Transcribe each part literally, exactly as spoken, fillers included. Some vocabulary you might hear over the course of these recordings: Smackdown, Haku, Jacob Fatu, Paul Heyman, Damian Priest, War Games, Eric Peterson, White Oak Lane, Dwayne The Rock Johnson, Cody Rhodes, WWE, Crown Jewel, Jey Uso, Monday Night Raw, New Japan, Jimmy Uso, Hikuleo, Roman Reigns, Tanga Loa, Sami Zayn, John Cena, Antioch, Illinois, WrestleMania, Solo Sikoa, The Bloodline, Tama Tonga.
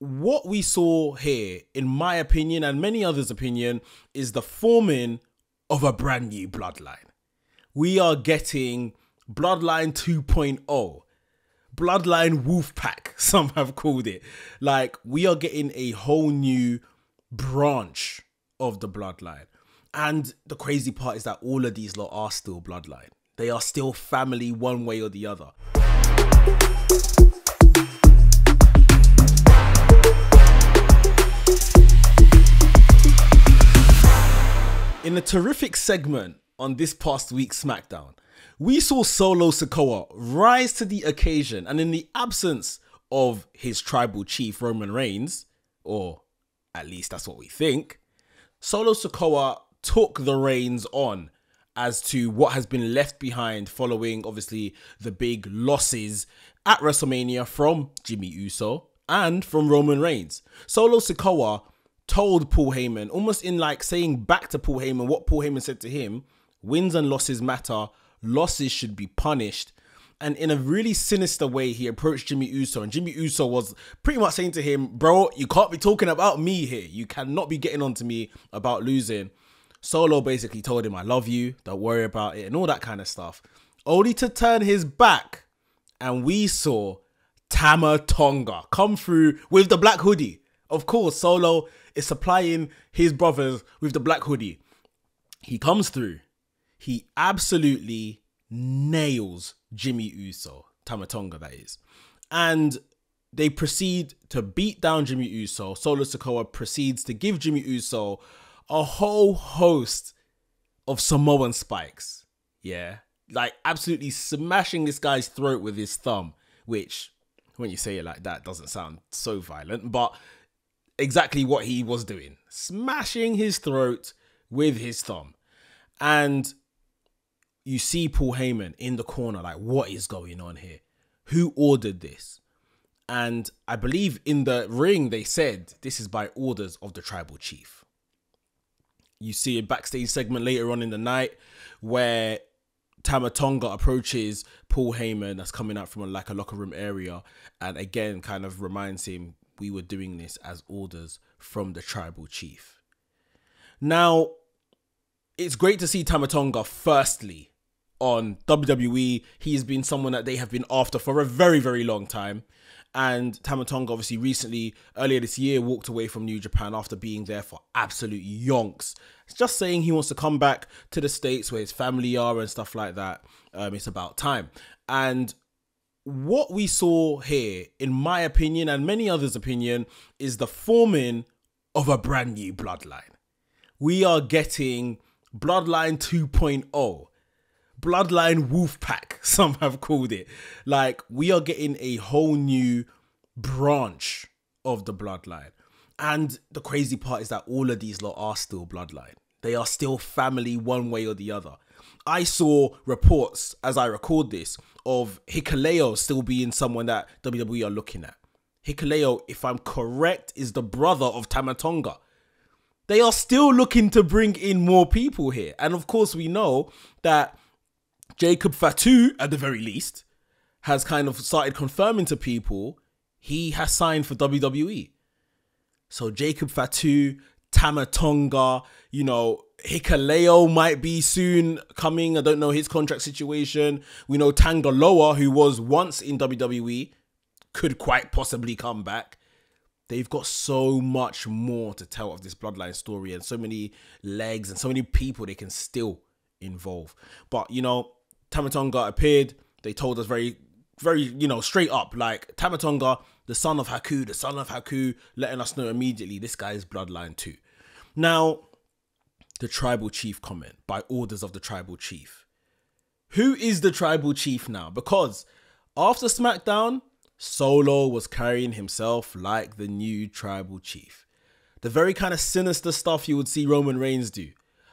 what we saw here, in my opinion and many others' opinion, is the forming of a brand new Bloodline. We are getting Bloodline two point oh. Bloodline Wolfpack, some have called it. Like, we are getting a whole new branch of the Bloodline. And the crazy part is that all of these lot are still Bloodline. They are still family one way or the other. In a terrific segment on this past week's SmackDown, we saw Solo Sikoa rise to the occasion, and in the absence of his tribal chief Roman Reigns, or at least that's what we think, Solo Sikoa took the reins on as to what has been left behind following obviously the big losses at WrestleMania from Jimmy Uso and from Roman Reigns. Solo Sikoa told Paul Heyman, almost in like saying back to Paul Heyman what Paul Heyman said to him, wins and losses matter, losses should be punished. And in a really sinister way, he approached Jimmy Uso, and Jimmy Uso was pretty much saying to him, bro, you can't be talking about me here. You cannot be getting on to me about losing. Solo basically told him, I love you, don't worry about it, and all that kind of stuff. Only to turn his back, and we saw Tama Tonga come through with the black hoodie. Of course, Solo is supplying his brothers with the black hoodie. He comes through. He absolutely nails Jimmy Uso. Tama Tonga, that is. And they proceed to beat down Jimmy Uso. Solo Sikoa proceeds to give Jimmy Uso a whole host of Samoan spikes. Yeah. Like, absolutely smashing this guy's throat with his thumb. Which, when you say it like that, doesn't sound so violent. But exactly what he was doing. Smashing his throat with his thumb. And you see Paul Heyman in the corner, like, what is going on here? Who ordered this? And I believe in the ring, they said, this is by orders of the tribal chief. You see a backstage segment later on in the night where Tama Tonga approaches Paul Heyman, that's coming out from a, like a locker room area. And again, kind of reminds him, we were doing this as orders from the tribal chief. Now, it's great to see Tama Tonga firstly on W W E. He has been someone that they have been after for a very, very long time. And Tama Tonga obviously recently, earlier this year, walked away from New Japan after being there for absolute yonks. It's just saying he wants to come back to the States where his family are and stuff like that. Um, it's about time. And what we saw here, in my opinion and many others' opinion, is the forming of a brand new Bloodline. We are getting Bloodline two point oh. Bloodline Wolfpack, some have called it. Like, we are getting a whole new branch of the Bloodline. And the crazy part is that all of these lot are still Bloodline. They are still family one way or the other. I saw reports, as I record this, of Hikuleo still being someone that W W E are looking at. Hikuleo, if I'm correct, is the brother of Tama Tonga. They are still looking to bring in more people here. And of course, we know that Jacob Fatu, at the very least, has kind of started confirming to people he has signed for W W E. So Jacob Fatu, Tama Tonga, you know, Hikuleo might be soon coming. I don't know his contract situation. We know Tanga Loa, who was once in W W E, could quite possibly come back. They've got so much more to tell of this Bloodline story, and so many legs and so many people they can still involve. But, you know, Tama Tonga appeared. They told us very, very, you know, straight up, like, Tama Tonga, the son of Haku, the son of Haku, letting us know immediately this guy is Bloodline too. Now, the tribal chief comment, by orders of the tribal chief. Who is the tribal chief now? Because after SmackDown, Solo was carrying himself like the new tribal chief. The very kind of sinister stuff you would see Roman Reigns do.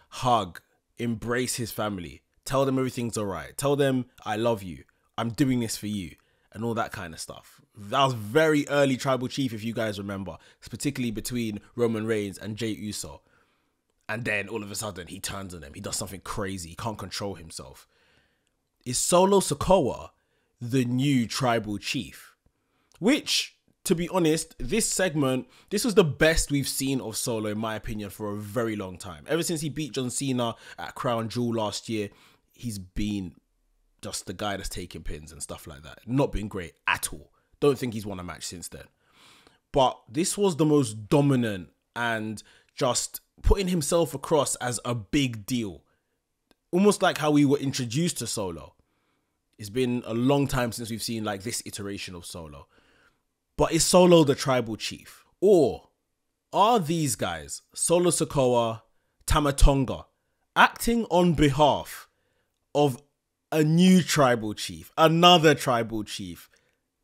Hug, embrace his family, tell them everything's all right, tell them I love you, I'm doing this for you, and all that kind of stuff. That was very early tribal chief, if you guys remember. It's particularly between Roman Reigns and Jey Uso. And then all of a sudden he turns on them, he does something crazy, he can't control himself. Is Solo Sikoa the new tribal chief? Which, to be honest, this segment, this was the best we've seen of Solo, in my opinion, for a very long time. Ever since he beat John Cena at Crown Jewel last year, he's been just the guy that's taking pins and stuff like that. Not been great at all. Don't think he's won a match since then. But this was the most dominant and just putting himself across as a big deal. Almost like how we were introduced to Solo. It's been a long time since we've seen like this iteration of Solo. But is Solo the tribal chief? Or are these guys, Solo Sikoa, Tama Tonga, acting on behalf of a new tribal chief, another tribal chief,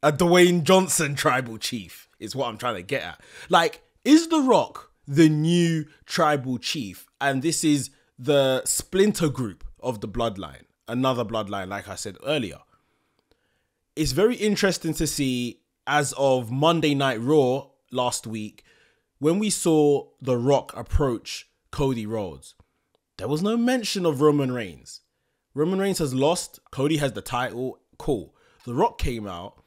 a Dwayne Johnson tribal chief, is what I'm trying to get at. Like, is The Rock the new tribal chief? And this is the splinter group of the bloodline, another bloodline, like I said earlier. It's very interesting to see, as of Monday Night Raw last week, when we saw The Rock approach Cody Rhodes, there was no mention of Roman Reigns. Roman Reigns has lost, Cody has the title, cool. The Rock came out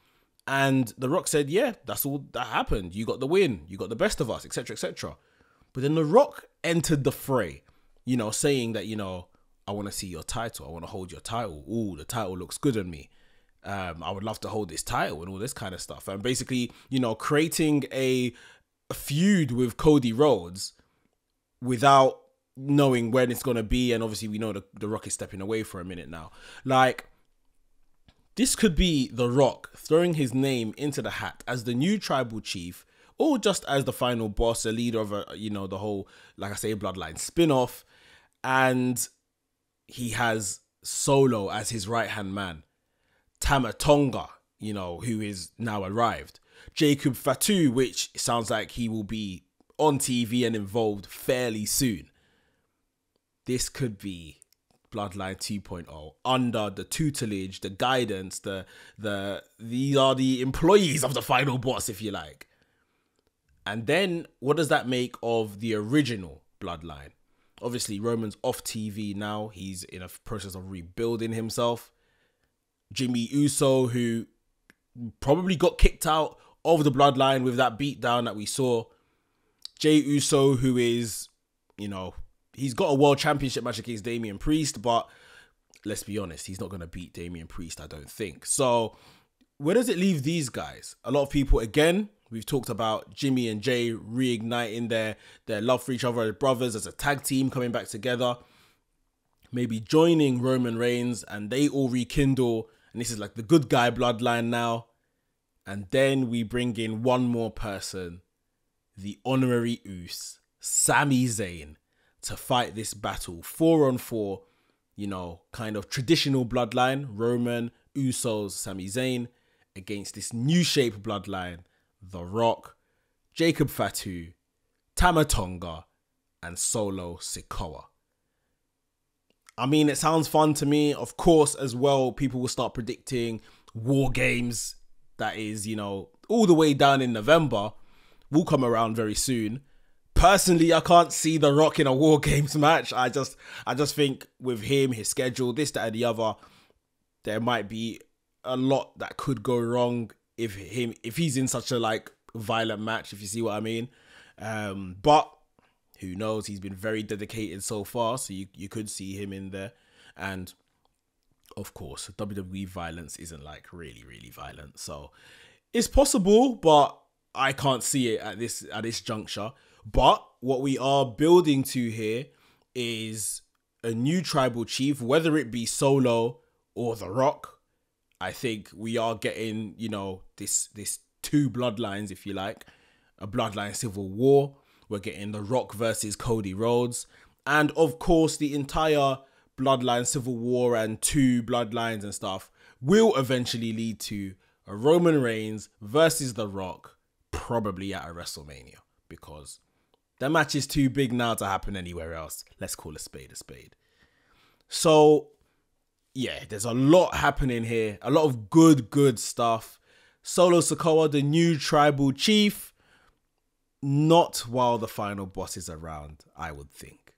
and The Rock said, yeah, that's all that happened. You got the win, you got the best of us, et cetera, et cetera. But then The Rock entered the fray, you know, saying that, you know, I want to see your title, I want to hold your title. Ooh, the title looks good on me. Um, I would love to hold this title and all this kind of stuff. And basically, you know, creating a, a feud with Cody Rhodes without knowing when it's going to be. And obviously we know the, the Rock is stepping away for a minute now. Like, this could be The Rock throwing his name into the hat as the new tribal chief, or just as the final boss, a leader of a, you know, the whole, like I say, bloodline spin-off. And he has Solo as his right-hand man. Tama Tonga, you know, who is now arrived. Jacob Fatu, which sounds like he will be on T V and involved fairly soon. This could be Bloodline two point oh under the tutelage, the guidance, the, the, these are the employees of the final boss, if you like. And then what does that make of the original Bloodline? Obviously, Roman's off T V now. He's in a process of rebuilding himself. Jimmy Uso, who probably got kicked out of the bloodline with that beatdown that we saw. Jey Uso, who is, you know, he's got a world championship match against Damian Priest, but let's be honest, he's not going to beat Damian Priest, I don't think. So where does it leave these guys? A lot of people, again, we've talked about Jimmy and Jey reigniting their, their love for each other as brothers, as a tag team coming back together. Maybe joining Roman Reigns and they all rekindle. And this is like the good guy bloodline now. And then we bring in one more person, the honorary Uso, Sami Zayn, to fight this battle. Four on four, you know, kind of traditional bloodline, Roman, Usos, Sami Zayn, against this new shape bloodline, The Rock, Jacob Fatu, Tama Tonga, and Solo Sikoa. I mean, it sounds fun to me. Of course, as well, people will start predicting War Games. That is, you know, all the way down in November. Will come around very soon. Personally, I can't see The Rock in a War Games match. I just, I just think with him, his schedule, this, that, and the other, there might be a lot that could go wrong if him, if he's in such a like violent match. If you see what I mean, um, but. Who knows? He's been very dedicated so far, so you, you could see him in there. And, of course, W W E violence isn't, like, really, really violent. So, it's possible, but I can't see it at this, at this juncture. But what we are building to here is a new tribal chief, whether it be Solo or The Rock. I think we are getting, you know, this, this two bloodlines, if you like. A bloodline civil war. We're getting The Rock versus Cody Rhodes. And of course, the entire bloodline civil war and two bloodlines and stuff will eventually lead to a Roman Reigns versus The Rock, probably at a WrestleMania, because that match is too big now to happen anywhere else. Let's call a spade a spade. So yeah, there's a lot happening here. A lot of good, good stuff. Solo Sikoa, the new tribal chief. Not while the final boss is around, I would think.